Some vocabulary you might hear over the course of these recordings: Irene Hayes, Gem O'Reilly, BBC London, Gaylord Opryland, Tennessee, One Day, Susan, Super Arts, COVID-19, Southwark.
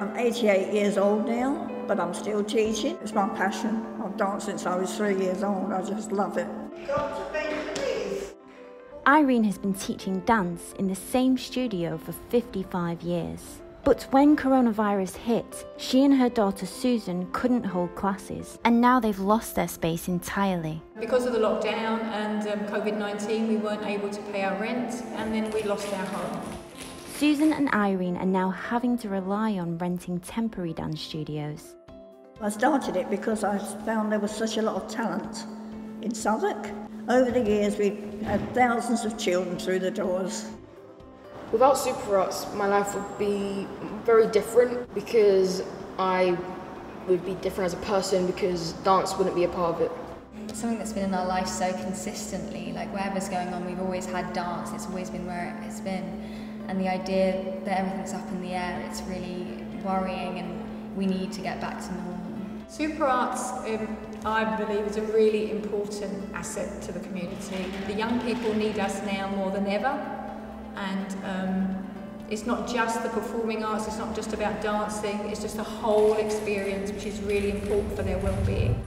I'm 88 years old now, but I'm still teaching. It's my passion. I've danced since I was 3 years old. I just love it. Irene has been teaching dance in the same studio for 55 years. But when coronavirus hit, she and her daughter Susan couldn't hold classes, and now they've lost their space entirely. Because of the lockdown and COVID-19, we weren't able to pay our rent, and then we lost our home. Susan and Irene are now having to rely on renting temporary dance studios. I started it because I found there was such a lot of talent in Southwark. Over the years, we've had thousands of children through the doors. Without Super Arts, my life would be very different because I would be different as a person because dance wouldn't be a part of it. It's something that's been in our life so consistently, like whatever's going on, we've always had dance, it's always been where it has been. And the idea that everything's up in the air, it's really worrying and we need to get back to normal. Super Arts, I believe, is a really important asset to the community. The young people need us now more than ever. And it's not just the performing arts, it's not just about dancing, it's just the whole experience, which is really important for their well-being.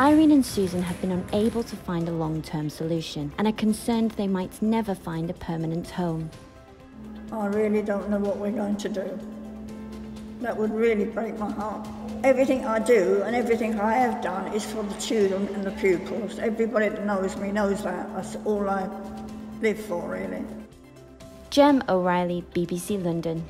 Irene and Susan have been unable to find a long-term solution and are concerned they might never find a permanent home. I really don't know what we're going to do. That would really break my heart. Everything I do and everything I have done is for the children and the pupils. Everybody that knows me knows that. That's all I live for, really. Gem O'Reilly, BBC London.